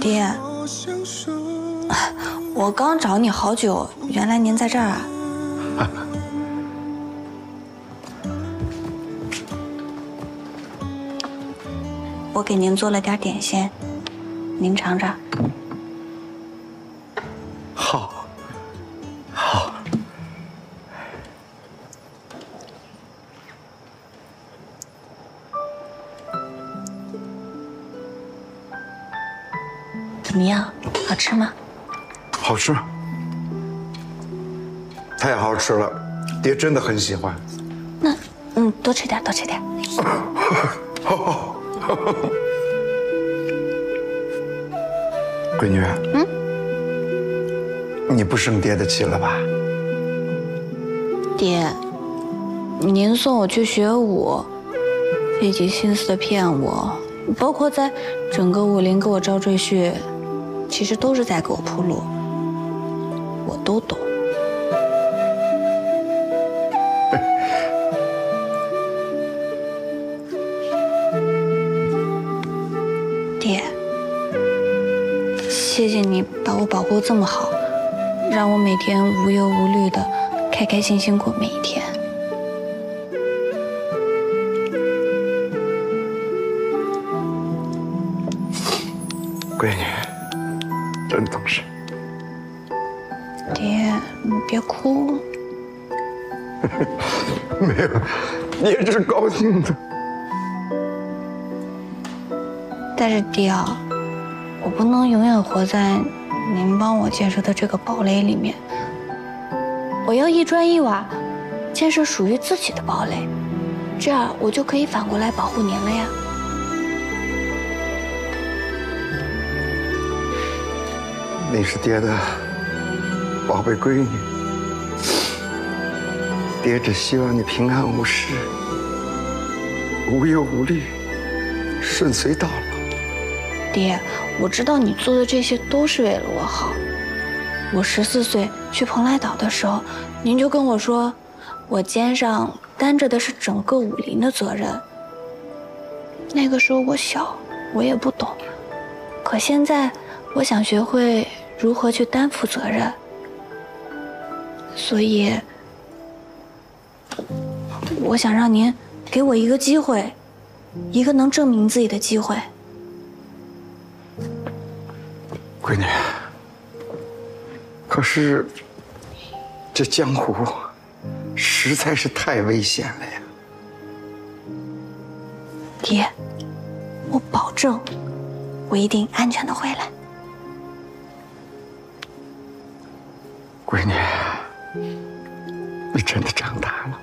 爹，我刚找你好久，原来您在这儿啊！我给您做了点点心，您尝尝。好，好。怎么样？好吃吗？好吃，太好吃了，爹真的很喜欢。那，多吃点，多吃点。好。 闺女，你不生爹的气了吧？爹，您送我去学舞，费尽心思的骗我，包括在整个武林给我招赘婿，其实都是在给我铺路，我都懂。谢谢你把我保护这么好，让我每天无忧无虑的，开开心心过每一天。闺女，真懂事。爹，你别哭。没有，爹是高兴的。但是爹啊。 我不能永远活在您帮我建设的这个堡垒里面，我要一砖一瓦建设属于自己的堡垒，这样我就可以反过来保护您了呀。你是爹的宝贝闺女，爹只希望你平安无事，无忧无虑，顺遂到老。 爹，我知道你做的这些都是为了我好。我14岁去蓬莱岛的时候，您就跟我说，我肩上担着的是整个武林的责任。那个时候我小，我也不懂。可现在，我想学会如何去担负责任。所以，我想让您给我一个机会，一个能证明自己的机会。 闺女，可是这江湖实在是太危险了呀！爹，我保证，我一定安全的回来。闺女，你真的长大了。